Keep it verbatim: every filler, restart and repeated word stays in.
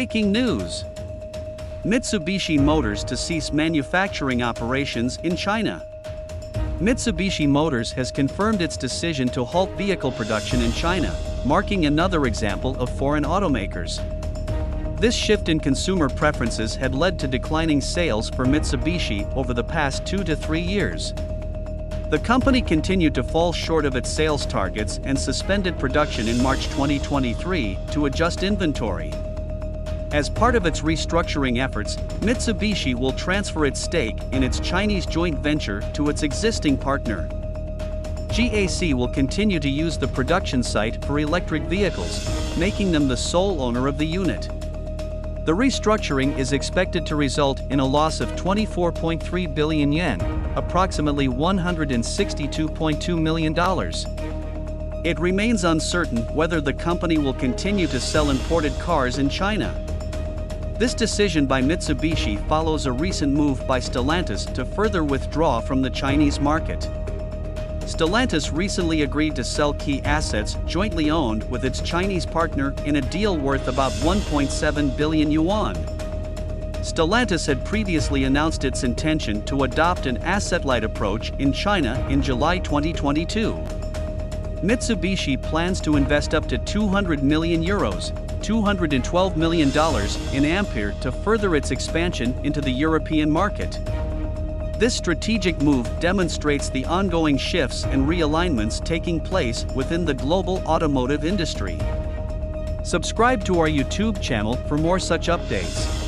Breaking news! Mitsubishi Motors to cease manufacturing operations in China. Mitsubishi Motors has confirmed its decision to halt vehicle production in China, marking another example of foreign automakers. This shift in consumer preferences had led to declining sales for Mitsubishi over the past two to three years. The company continued to fall short of its sales targets and suspended production in March twenty twenty-three to adjust inventory. As part of its restructuring efforts, Mitsubishi will transfer its stake in its Chinese joint venture to its existing partner. G A C will continue to use the production site for electric vehicles, making them the sole owner of the unit. The restructuring is expected to result in a loss of twenty-four point three billion yen, approximately one hundred sixty-two point two million dollars. It remains uncertain whether the company will continue to sell imported cars in China. This decision by Mitsubishi follows a recent move by Stellantis to further withdraw from the Chinese market. Stellantis recently agreed to sell key assets jointly owned with its Chinese partner in a deal worth about one point seven billion yuan. Stellantis had previously announced its intention to adopt an asset-light approach in China in July twenty twenty-two. Mitsubishi plans to invest up to two hundred million euros, two hundred twelve million dollars in Ampere to further its expansion into the European market. This strategic move demonstrates the ongoing shifts and realignments taking place within the global automotive industry. Subscribe to our YouTube channel for more such updates.